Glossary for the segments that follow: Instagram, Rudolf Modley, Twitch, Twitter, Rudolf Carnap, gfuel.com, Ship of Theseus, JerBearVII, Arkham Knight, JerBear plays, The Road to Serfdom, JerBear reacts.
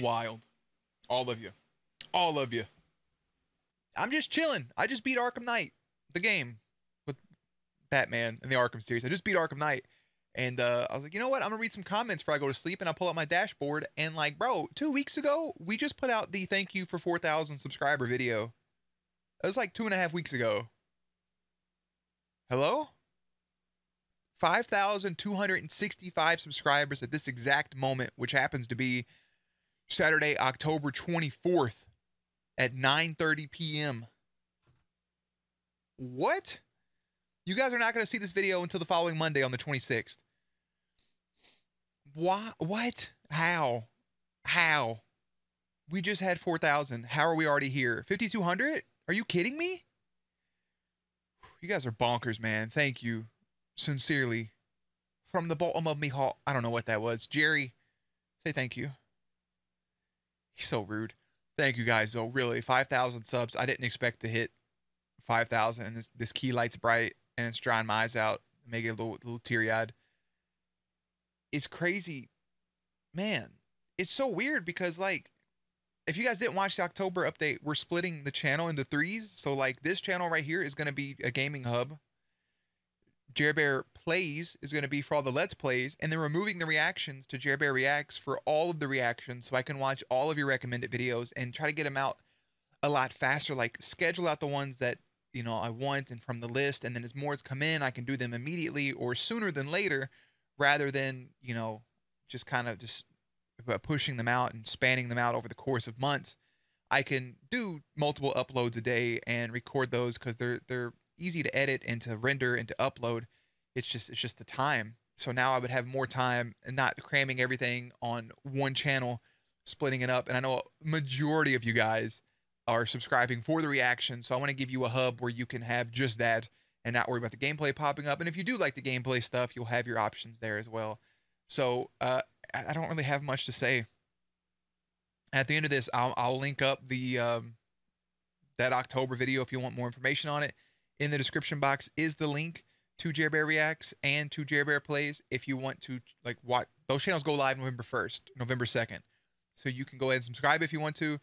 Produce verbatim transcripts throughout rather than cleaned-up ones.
Wild. All of you. All of you. I'm just chilling. I just beat Arkham Knight, the game with Batman and the Arkham series. I just beat Arkham Knight. And uh, I was like, you know what? I'm going to read some comments before I go to sleep. And I pull up my dashboard and like, bro, two weeks ago, we just put out the thank you for four thousand subscriber video. It was like two and a half weeks ago. Hello? five thousand two hundred sixty-five subscribers at this exact moment, which happens to be Saturday, October twenty-fourth at nine thirty p m What? You guys are not going to see this video until the following Monday on the twenty-sixth. Why? What? How? How? We just had four thousand. How are we already here? fifty-two hundred? Are you kidding me? You guys are bonkers, man. Thank you. Sincerely. From the bottom of me heart. I don't know what that was. Jerry, say thank you. He's so rude. Thank you guys, though. Really, five thousand subs. I didn't expect to hit five thousand, and this, this key light's bright, and it's drying my eyes out, make it a little, little teary-eyed. It's crazy. Man, it's so weird because, like, if you guys didn't watch the October update, we're splitting the channel into threes. So, like, this channel right here is going to be a gaming hub. JerBear Plays is going to be for all the Let's Plays, and then removing the reactions to JerBear Reacts for all of the reactions so I can watch all of your recommended videos and try to get them out a lot faster, like schedule out the ones that, you know, I want and from the list, and then as more come in, I can do them immediately or sooner than later rather than, you know, just kind of just pushing them out and spanning them out over the course of months. I can do multiple uploads a day and record those because they're, they're, easy to edit and to render and to upload. It's just it's just the time. So now I would have more time and not cramming everything on one channel, splitting it up. And I know a majority of you guys are subscribing for the reaction. So I want to give you a hub where you can have just that and not worry about the gameplay popping up. And if you do like the gameplay stuff, you'll have your options there as well. So uh, I don't really have much to say. At the end of this, I'll, I'll link up the um, that October video if you want more information on it. In the description box is the link to JerBear Reacts and to JerBear Plays if you want to, like, watch. Those channels go live November first, November second. So you can go ahead and subscribe if you want to.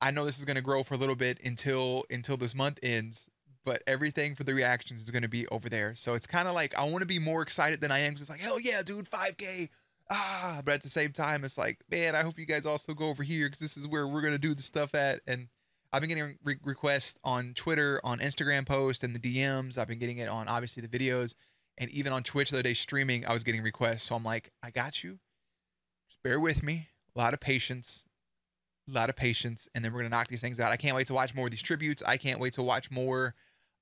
I know this is going to grow for a little bit until until this month ends, but everything for the reactions is going to be over there. So it's kind of like I want to be more excited than I am because it's like, hell yeah, dude, five K. Ah, but at the same time, it's like, man, I hope you guys also go over here because this is where we're going to do the stuff at. And I've been getting re requests on Twitter, on Instagram posts, and the D Ms. I've been getting it on, obviously, the videos. And even on Twitch the other day streaming, I was getting requests. So I'm like, I got you. Just bear with me. A lot of patience. A lot of patience. And then we're going to knock these things out. I can't wait to watch more of these tributes. I can't wait to watch more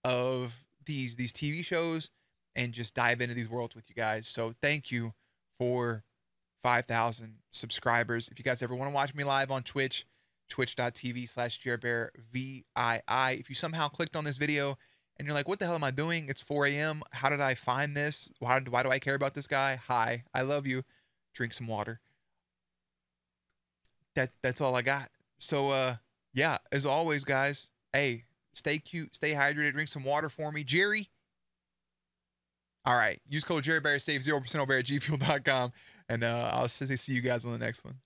of these, these T V shows and just dive into these worlds with you guys. So thank you for five thousand subscribers. If you guys ever want to watch me live on Twitch, twitch dot t v slash JerBearVII. If you somehow clicked on this video and you're like, what the hell am I doing? It's four a m How did I find this? Why, why do I care about this guy? Hi, I love you. Drink some water. That That's all I got. So, uh, yeah, as always, guys, hey, stay cute, stay hydrated, drink some water for me. Jerry. All right. Use code JerBear, save zero percent over at g fuel dot com, and uh, I'll see you guys on the next one.